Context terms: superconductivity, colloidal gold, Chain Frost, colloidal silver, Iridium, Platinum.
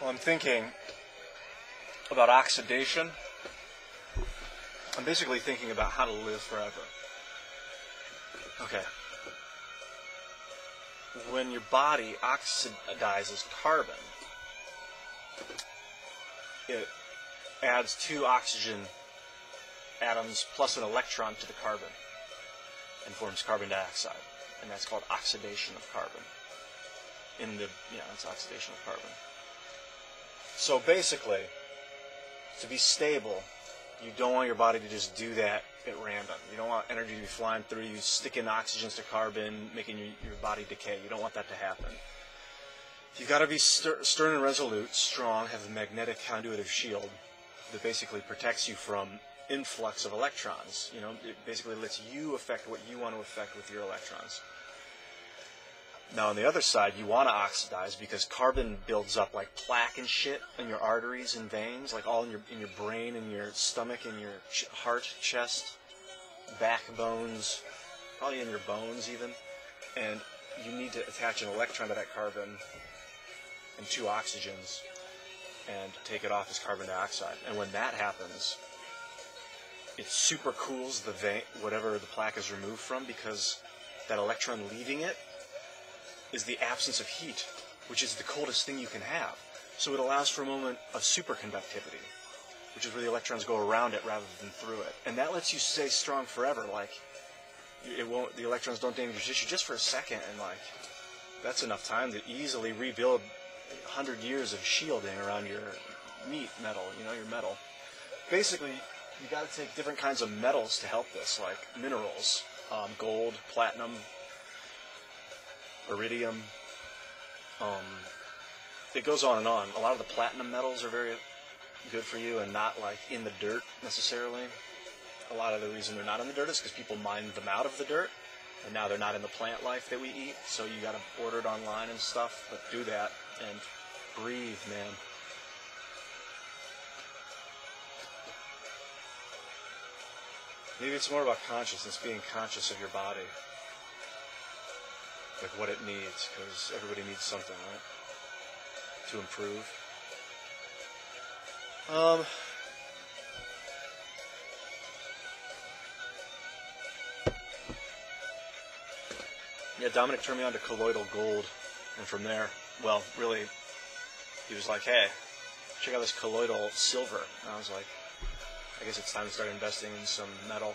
Well, I'm thinking about oxidation. I'm basically thinking about how to live forever. Okay. When your body oxidizes carbon, it adds 2 oxygen atoms plus an electron to the carbon and forms carbon dioxide. And that's called oxidation of carbon. It's oxidation of carbon. So basically, to be stable, you don't want your body to just do that at random. You don't want energy to be flying through you, sticking oxygens to carbon, making your body decay. You don't want that to happen. You've got to be stern and resolute, strong, have a magnetic conduitive shield that basically protects you from influx of electrons. You know, it basically lets you affect what you want to affect with your electrons. Now on the other side, you want to oxidize because carbon builds up like plaque and shit in your arteries and veins, like all in your brain, in your stomach, in your heart, chest, backbones, probably in your bones even. And you need to attach an electron to that carbon and 2 oxygens and take it off as carbon dioxide. And when that happens, it super cools the vein, whatever the plaque is removed from, because that electron leaving it is the absence of heat, which is the coldest thing you can have. So it allows for a moment of superconductivity, which is where the electrons go around it rather than through it. And that lets you stay strong forever. Like, the electrons don't damage your tissue just for a second, and like, that's enough time to easily rebuild 100 years of shielding around your metal. Basically, you gotta take different kinds of metals to help this, like minerals, gold, platinum, iridium. It goes on and on. A lot of the platinum metals are very good for you and not like in the dirt necessarily. A lot of the reason they're not in the dirt is because people mined them out of the dirt, and now they're not in the plant life that we eat, so you gotta order it online and stuff, but do that and breathe, man. Maybe it's more about consciousness, being conscious of your body, like what it needs, because everybody needs something, right, to improve. Yeah, Dominic turned me on to colloidal gold, and from there, well, really, he was like, hey, check out this colloidal silver, and I was like, I guess it's time to start investing in some metal.